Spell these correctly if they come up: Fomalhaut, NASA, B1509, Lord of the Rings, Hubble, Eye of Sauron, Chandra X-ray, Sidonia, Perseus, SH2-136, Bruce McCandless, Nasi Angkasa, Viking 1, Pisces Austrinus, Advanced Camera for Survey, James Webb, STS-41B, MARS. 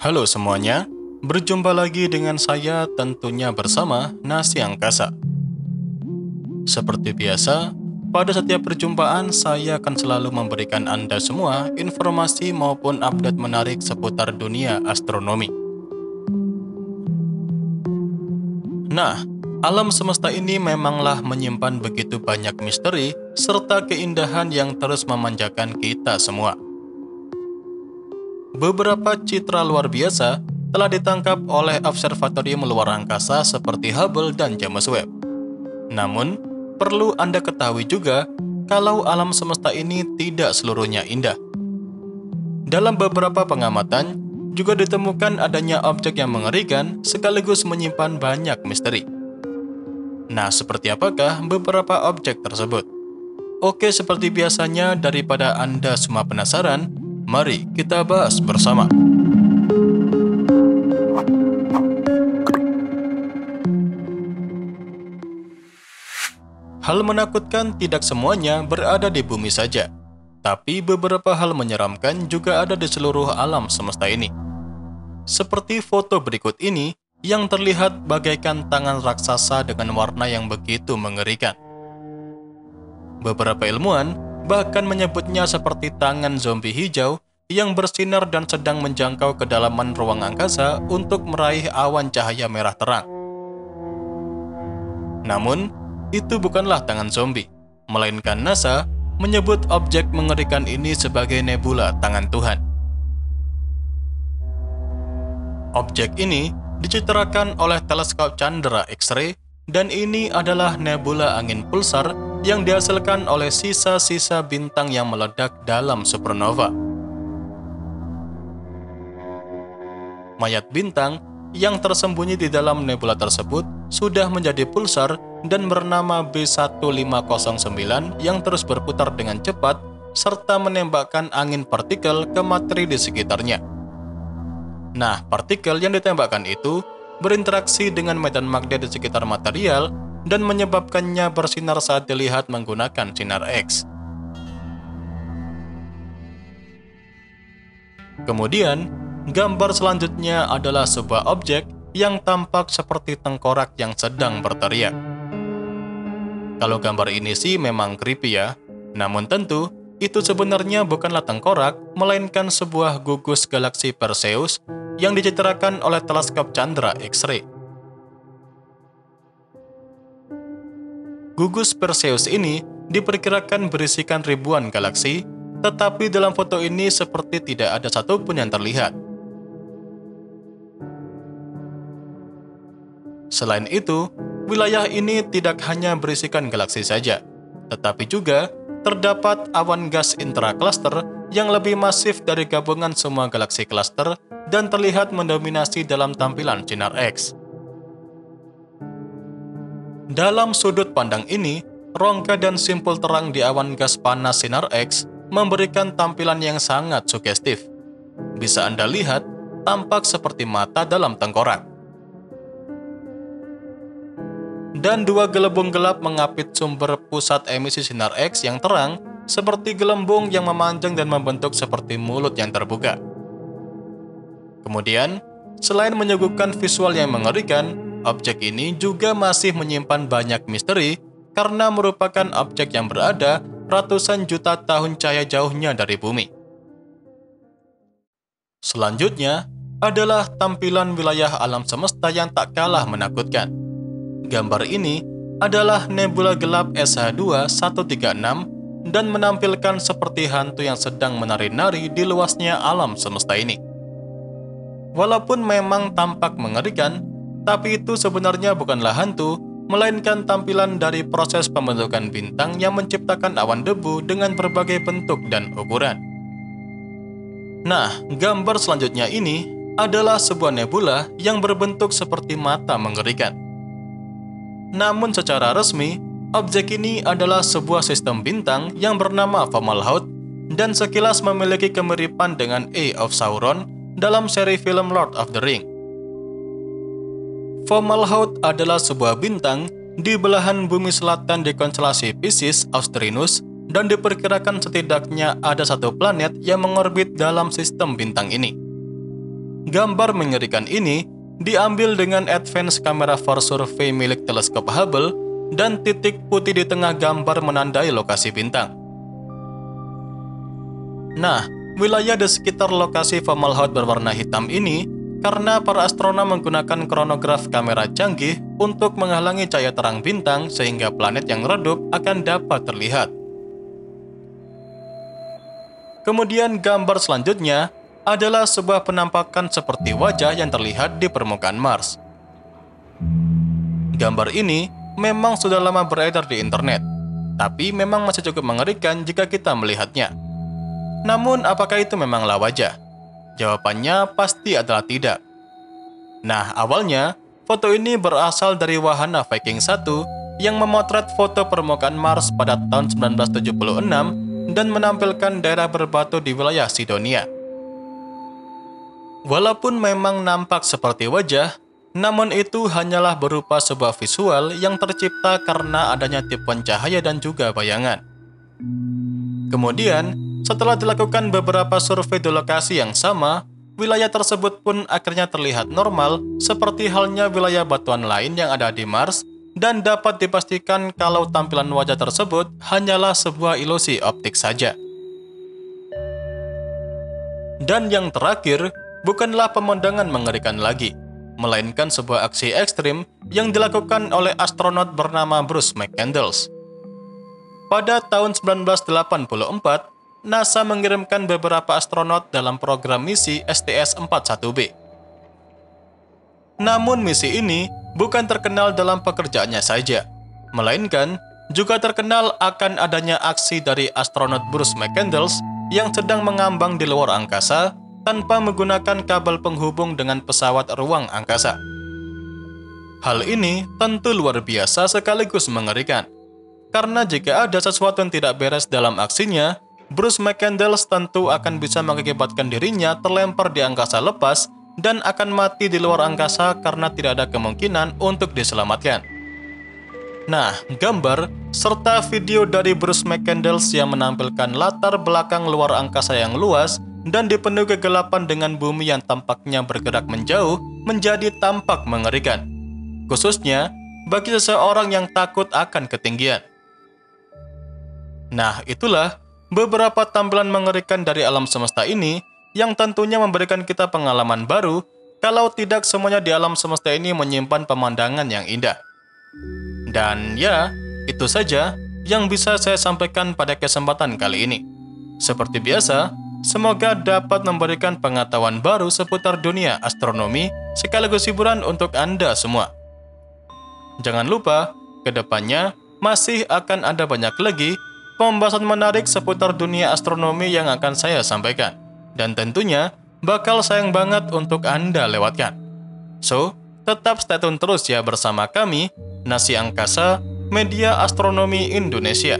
Halo semuanya, berjumpa lagi dengan saya tentunya bersama Nasi Angkasa. Seperti biasa, pada setiap perjumpaan saya akan selalu memberikan Anda semua informasi maupun update menarik seputar dunia astronomi. Nah, alam semesta ini memanglah menyimpan begitu banyak misteri serta keindahan yang terus memanjakan kita semua. Beberapa citra luar biasa telah ditangkap oleh observatorium luar angkasa seperti Hubble dan James Webb. Namun, perlu Anda ketahui juga kalau alam semesta ini tidak seluruhnya indah. Dalam beberapa pengamatan, juga ditemukan adanya objek yang mengerikan sekaligus menyimpan banyak misteri. Nah, seperti apakah beberapa objek tersebut? Oke, seperti biasanya daripada Anda semua penasaran, mari kita bahas bersama. Hal menakutkan tidak semuanya berada di bumi saja, tapi beberapa hal menyeramkan juga ada di seluruh alam semesta ini. Seperti foto berikut ini yang terlihat bagaikan tangan raksasa dengan warna yang begitu mengerikan. Beberapa ilmuwan bahkan menyebutnya seperti tangan zombie hijau yang bersinar dan sedang menjangkau kedalaman ruang angkasa untuk meraih awan cahaya merah terang. Namun, itu bukanlah tangan zombie, melainkan NASA menyebut objek mengerikan ini sebagai nebula tangan Tuhan. Objek ini dicitrakan oleh teleskop Chandra X-ray dan ini adalah nebula angin pulsar yang dihasilkan oleh sisa-sisa bintang yang meledak dalam supernova. Mayat bintang yang tersembunyi di dalam nebula tersebut sudah menjadi pulsar dan bernama B1509 yang terus berputar dengan cepat serta menembakkan angin partikel ke materi di sekitarnya. Nah, partikel yang ditembakkan itu berinteraksi dengan medan magnet di sekitar material dan menyebabkannya bersinar saat dilihat menggunakan sinar X. Kemudian, gambar selanjutnya adalah sebuah objek yang tampak seperti tengkorak yang sedang berteriak. Kalau gambar ini sih memang creepy ya, namun tentu itu sebenarnya bukanlah tengkorak, melainkan sebuah gugus galaksi Perseus yang dicitrakan oleh teleskop Chandra X-ray. Gugus Perseus ini diperkirakan berisikan ribuan galaksi, tetapi dalam foto ini seperti tidak ada satupun yang terlihat. Selain itu, wilayah ini tidak hanya berisikan galaksi saja, tetapi juga terdapat awan gas intra-cluster yang lebih masif dari gabungan semua galaksi cluster dan terlihat mendominasi dalam tampilan sinar X. Dalam sudut pandang ini, rongga dan simpul terang di awan gas panas sinar X memberikan tampilan yang sangat sugestif. Bisa Anda lihat, tampak seperti mata dalam tengkorak. Dan dua gelembung gelap mengapit sumber pusat emisi sinar X yang terang, seperti gelembung yang memanjang dan membentuk seperti mulut yang terbuka. Kemudian, selain menyuguhkan visual yang mengerikan, objek ini juga masih menyimpan banyak misteri karena merupakan objek yang berada ratusan juta tahun cahaya jauhnya dari bumi. Selanjutnya adalah tampilan wilayah alam semesta yang tak kalah menakutkan. Gambar ini adalah nebula gelap SH2-136 dan menampilkan seperti hantu yang sedang menari-nari di luasnya alam semesta ini. Walaupun memang tampak mengerikan, tapi itu sebenarnya bukanlah hantu, melainkan tampilan dari proses pembentukan bintang yang menciptakan awan debu dengan berbagai bentuk dan ukuran. Nah, gambar selanjutnya ini adalah sebuah nebula yang berbentuk seperti mata mengerikan. Namun secara resmi, objek ini adalah sebuah sistem bintang yang bernama Fomalhaut dan sekilas memiliki kemiripan dengan Eye of Sauron dalam seri film Lord of the Rings. Fomalhaut adalah sebuah bintang di belahan bumi selatan di konstelasi Pisces Austrinus dan diperkirakan setidaknya ada satu planet yang mengorbit dalam sistem bintang ini. Gambar mengerikan ini diambil dengan Advanced Camera for Survey milik teleskop Hubble, dan titik putih di tengah gambar menandai lokasi bintang. Nah, wilayah di sekitar lokasi Fomalhaut berwarna hitam ini karena para astronom menggunakan kronograf kamera canggih untuk menghalangi cahaya terang bintang sehingga planet yang redup akan dapat terlihat. Kemudian gambar selanjutnya adalah sebuah penampakan seperti wajah yang terlihat di permukaan Mars. Gambar ini memang sudah lama beredar di internet, tapi memang masih cukup mengerikan jika kita melihatnya. Namun, apakah itu memanglah wajah? Jawabannya pasti adalah tidak. Nah, awalnya, foto ini berasal dari wahana Viking 1 yang memotret foto permukaan Mars pada tahun 1976 dan menampilkan daerah berbatu di wilayah Sidonia. Walaupun memang nampak seperti wajah, namun itu hanyalah berupa sebuah visual yang tercipta karena adanya tipuan cahaya dan juga bayangan. Kemudian, setelah dilakukan beberapa survei di lokasi yang sama, wilayah tersebut pun akhirnya terlihat normal seperti halnya wilayah batuan lain yang ada di Mars, dan dapat dipastikan kalau tampilan wajah tersebut hanyalah sebuah ilusi optik saja. Dan yang terakhir, bukanlah pemandangan mengerikan lagi, melainkan sebuah aksi ekstrim yang dilakukan oleh astronot bernama Bruce McCandless. Pada tahun 1984, NASA mengirimkan beberapa astronot dalam program misi STS-41B. Namun misi ini bukan terkenal dalam pekerjaannya saja, melainkan juga terkenal akan adanya aksi dari astronot Bruce McCandless yang sedang mengambang di luar angkasa tanpa menggunakan kabel penghubung dengan pesawat ruang angkasa. Hal ini tentu luar biasa sekaligus mengerikan, karena jika ada sesuatu yang tidak beres dalam aksinya, Bruce McCandless tentu akan bisa mengakibatkan dirinya terlempar di angkasa lepas dan akan mati di luar angkasa karena tidak ada kemungkinan untuk diselamatkan. Nah, gambar serta video dari Bruce McCandless yang menampilkan latar belakang luar angkasa yang luas dan dipenuhi kegelapan dengan bumi yang tampaknya bergerak menjauh menjadi tampak mengerikan, khususnya bagi seseorang yang takut akan ketinggian. Nah, itulah beberapa tampilan mengerikan dari alam semesta ini yang tentunya memberikan kita pengalaman baru kalau tidak semuanya di alam semesta ini menyimpan pemandangan yang indah. Dan ya, itu saja yang bisa saya sampaikan pada kesempatan kali ini. Seperti biasa, semoga dapat memberikan pengetahuan baru seputar dunia astronomi sekaligus hiburan untuk Anda semua. Jangan lupa, kedepannya masih akan ada banyak lagi pembahasan menarik seputar dunia astronomi yang akan saya sampaikan, dan tentunya bakal sayang banget untuk Anda lewatkan. So, tetap stay tune terus ya bersama kami, Nasi Angkasa, Media Astronomi Indonesia.